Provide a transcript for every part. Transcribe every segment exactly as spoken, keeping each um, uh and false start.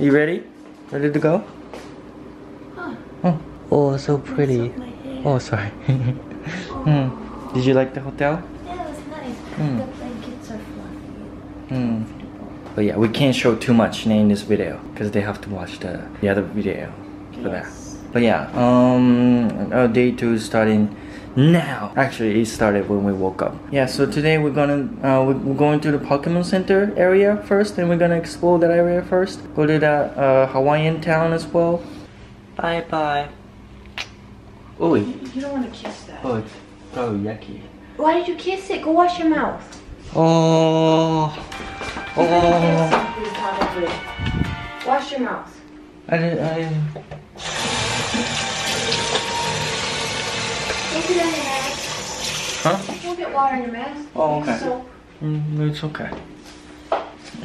You ready? Ready to go? Huh. Oh, oh, so pretty. Oh, sorry. mm. Did you like the hotel? Yeah, it was nice. Mm. The blankets are fluffy. Mm. But yeah, we can't show too much in this video because they have to watch the, the other video for yes. that. But yeah, um, our day two is starting now. Actually, it started when we woke up. Yeah, so today we're gonna uh, we're going to the Pokemon Center area first, and we're gonna explore that area first. Go to that uh, Hawaiian town as well. Bye bye. Oh, you, you don't want to kiss that. Oh, it's so yucky. Why did you kiss it? Go wash your mouth. Oh. Oh. Wash your mouth. I didn't. I didn't. Get it on your mask. Huh? We'll get water in your mask. Oh, okay. Soap. Mm, it's okay.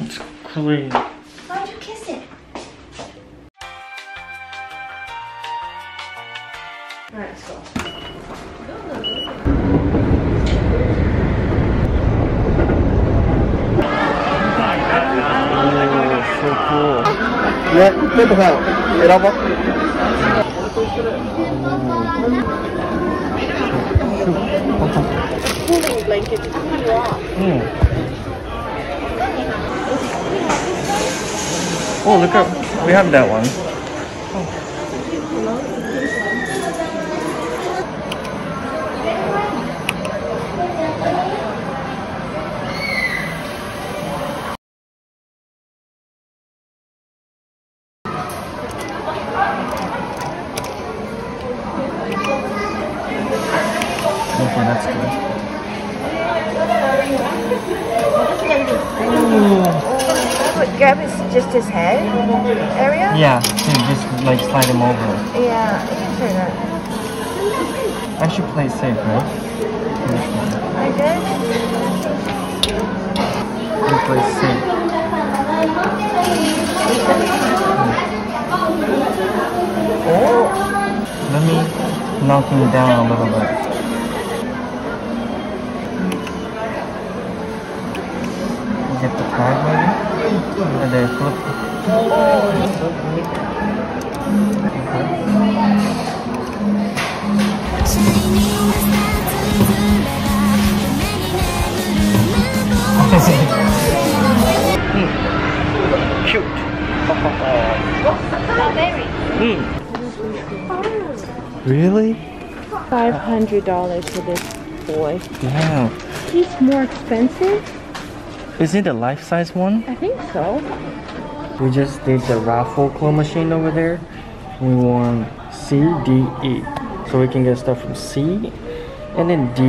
It's clean. Why'd you kiss it? Alright, let's go. Oh, so cool. Yeah, think about it. It almost. Cooling blanket. Oh, look up. We have that one. Just his head area? Yeah, so just like slide him over. Yeah, I can try that. I should play safe, right? I did? You play safe. Oh! Let me knock him down a little bit. Get the card maybe? And they flip. mm. Cute. mm. Really? five hundred dollars for this boy. Wow. He's more expensive. Is it a life-size one? I think so. We just did the raffle claw machine over there. We won C, D, E. So we can get stuff from C and then D.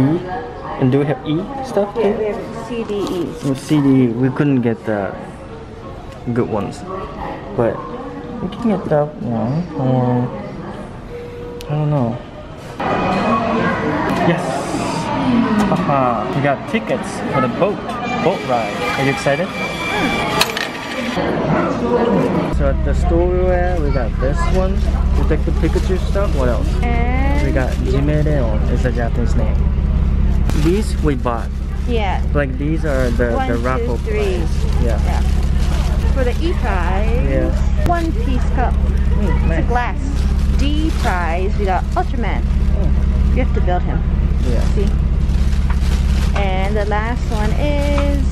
And do we have E stuff too? Yeah, we have C, D, E. So C, D, E. We couldn't get the good ones. But we can get that one. Or I don't know. Yes! Haha! We got tickets for the boat. Boat ride. Are you excited? Mm. So at the store we were, we got this one, Detective Pikachu stuff. What else? And we got Jimereo. It's a Japanese name. These we bought. Yeah. Like these are the one, the raffle prize. Yeah. yeah. For the E prize. Yeah. One piece cup. Mm, it's nice. A glass. D prize. We got Ultraman. Mm. You have to build him. Yeah. See. And the last one is,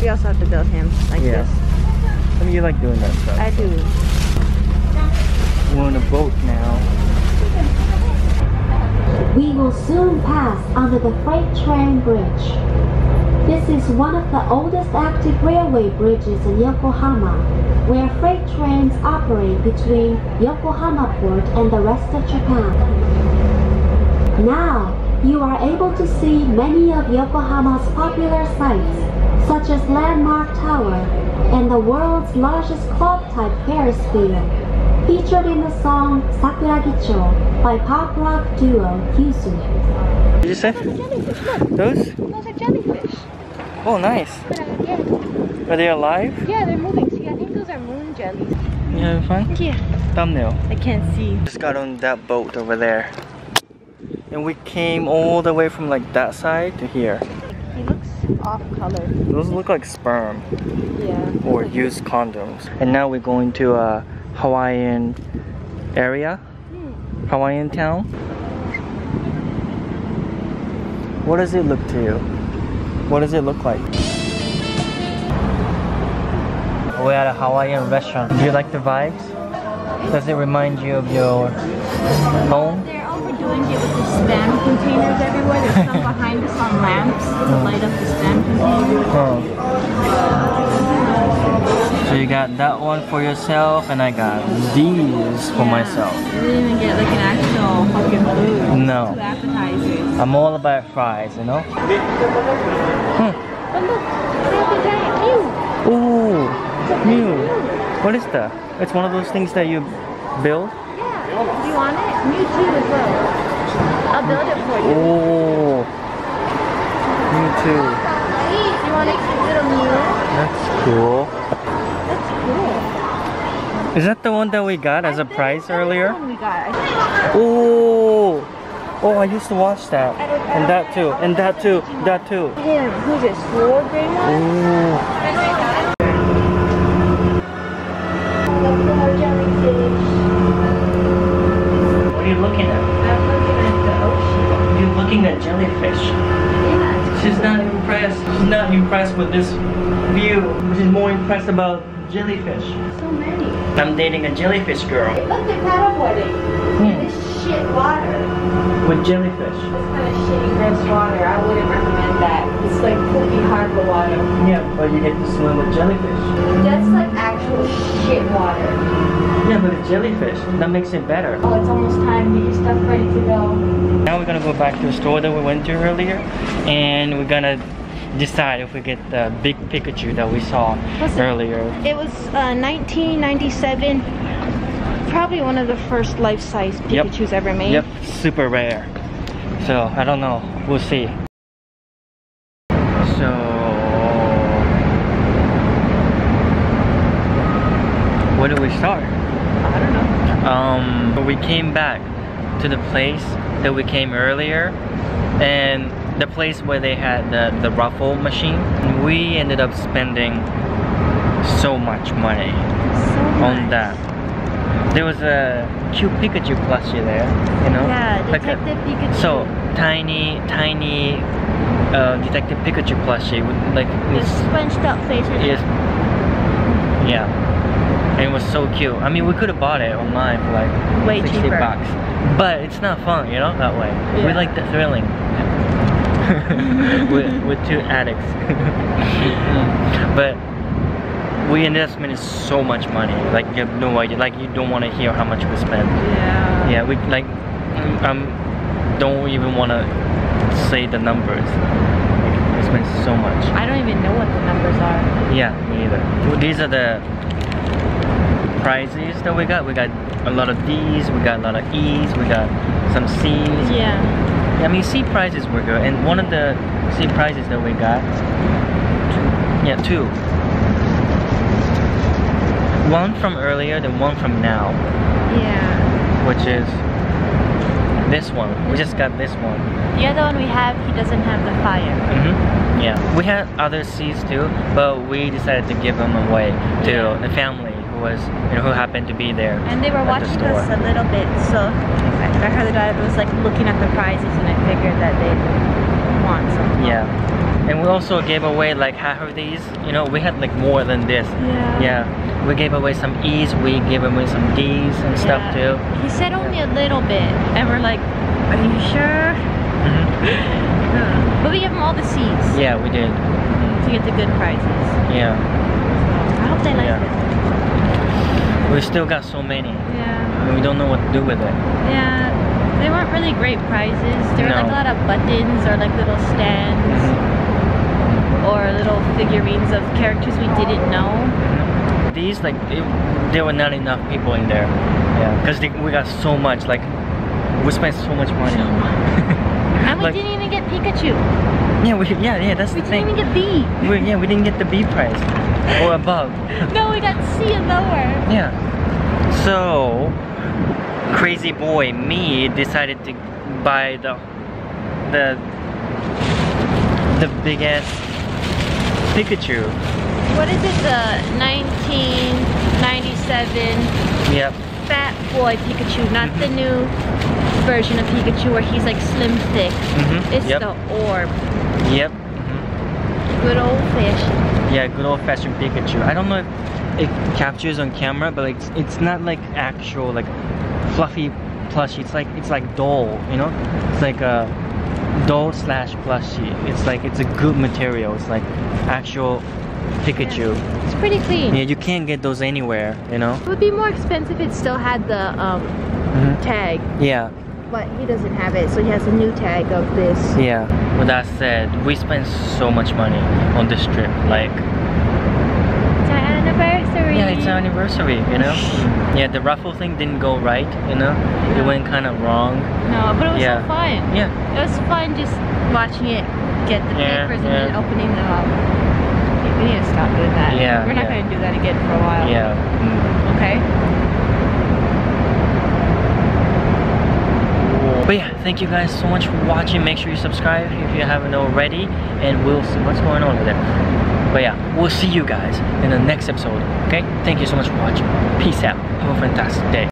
we also have to build him like yeah. this. I mean, you like doing that stuff. I do. We're on a boat now. We will soon pass under the freight train bridge. This is one of the oldest active railway bridges in Yokohama, where freight trains operate between Yokohama port and the rest of Japan. Now, you are able to see many of Yokohama's popular sites, such as Landmark Tower and the world's largest club-type Ferris wheel, featured in the song Sakuragicho by pop rock duo Kisoo. What did you say? Those? Those are jellyfish. Oh, nice. Yeah. Are they alive? Yeah, they're moving. See, I think those are moon jellies. You having fun? Yeah. Thumbnail. I can't see. Just got on that boat over there. And we came all the way from like that side to here. He looks off color. Those look like sperm. Yeah. Or used condoms. And now we're going to a Hawaiian area. Hmm. Hawaiian town. What does it look to you? What does it look like? We're at a Hawaiian restaurant. Do you like the vibes? Does it remind you of your home? They're overdoing it with the stem containers everywhere. There's some behind us on lamps to light up the stem containers. Oh. So you got that one for yourself, and I got these for yeah, myself. You didn't even get like an actual fucking food. No. Two appetizers. I'm all about fries, you know? Hmm. But look, there's a giant meal. Ooh. Mew. What is that? It's one of those things that you build? Yeah. Do you want it? Mewtwo as well. I'll build it for you. Oh. Mewtwo. Do you want a cute little Mew? That's cool. That's cool. Is that the one that we got as I a prize earlier? That's the one we got. Oh. Oh, I used to watch that. I don't, I don't and that too. And that too. That too. Yeah. Who's this? Sword Raymond? What are you looking at? I'm looking at the ocean. You're looking at jellyfish. Yeah. She's not impressed. She's not impressed with this view. She's more impressed about jellyfish. So many. I'm dating a jellyfish girl. It looked at paddleboarding. Hmm. In this shit water. With jellyfish. It's kind of shitty gross water. I wouldn't recommend that. It's like poopy harbor water. Yeah, but you get to swim with jellyfish. That's like actual shit water. Yeah, but it's jellyfish. That makes it better. Oh, it's almost time. Get your stuff ready to go. Now we're gonna go back to the store that we went to earlier, and we're gonna decide if we get the big Pikachu that we saw What's earlier. It, it was uh, nineteen ninety-seven. Probably one of the first life-size Pikachus yep. ever made. Yep, super rare. So I don't know. We'll see. So. Where do we start? I don't know. Um, we came back to the place that we came earlier, and the place where they had the, the raffle machine. And we ended up spending so much money so on much. that. There was a cute Pikachu plushie there, you know? Yeah, Detective like a, Pikachu. So tiny, tiny uh, Detective Pikachu plushie with like his squinched up face. Yes. Yeah. And it was so cute. I mean, we could have bought it online for like Way sixty cheaper. bucks, but it's not fun, you know, that way. Yeah. We like the thrilling. we're, we're two addicts. But we ended up spending so much money. Like you have no idea. Like you don't want to hear how much we spent. Yeah. Yeah. We like, um, don't even want to say the numbers. We spent so much. I don't even know what the numbers are. Yeah, me either. These are the prizes that we got. We got a lot of D's, we got a lot of E's, we got some C's. Yeah. I mean, C prizes were good, and one of the C prizes that we got, two. yeah, two. One from earlier, then one from now. Yeah. Which is this one. We just got this one. The other one we have, he doesn't have the fire. Mm-hmm. Yeah. We had other C's too, but we decided to give them away to yeah. the family. Was, you know, who happened to be there. And they were watching the us a little bit, so I heard the guy was like looking at the prizes, and I figured that they want some. Yeah. And we also gave away like half of these, you know, we had like more than this. Yeah. Yeah. We gave away some E's, we gave away some D's and yeah. stuff too. He said only a little bit, and we're like, are you sure? But we gave him all the C's. Yeah, we did. To get the good prizes. Yeah. I hope they like yeah. it. We still got so many. Yeah. And we don't know what to do with it. Yeah. They weren't really great prizes. There were no. like a lot of buttons or like little stands mm-hmm. or little figurines of characters we didn't know. These, like, it, there were not enough people in there. Yeah. Because we got so much. Like, we spent so much money. So much. And we like, didn't even get Pikachu. Yeah, we, yeah, yeah, that's we the thing. We didn't even get B. We, yeah, we didn't get the B prize. Or above. No, we got C and lower. Yeah. So, crazy boy me decided to buy the the the big ass Pikachu. What is it? The nineteen ninety-seven yep. Fat Boy Pikachu, not mm-hmm. the new version of Pikachu where he's like slim thick. Mm-hmm. It's yep. the orb. Yep. Mm-hmm. Good old fashioned. Yeah, good old fashioned Pikachu. I don't know if it captures on camera, but like, it's not like actual like fluffy plushie. It's like it's like doll, you know? It's like a doll slash plushie. It's like it's a good material. It's like actual Pikachu. Yeah. It's pretty clean. Yeah, you can't get those anywhere, you know? It would be more expensive if it still had the um, mm-hmm. tag. Yeah. But he doesn't have it, so he has a new tag of this. Yeah. With that said, we spent so much money on this trip. Like, it's our anniversary. Yeah, it's our anniversary, you know? Yeah, the raffle thing didn't go right, you know? Yeah. It went kind of wrong. No, but it was yeah. so fun. Yeah. It was fun just watching it get the yeah, papers and yeah. then opening them up. We need to stop doing that. Yeah, We're not yeah. going to do that again for a while. Yeah. Mm. Okay. But yeah, thank you guys so much for watching. Make sure you subscribe if you haven't already. And we'll see what's going on over there. But yeah, we'll see you guys in the next episode. Okay? Thank you so much for watching. Peace out. Have a fantastic day.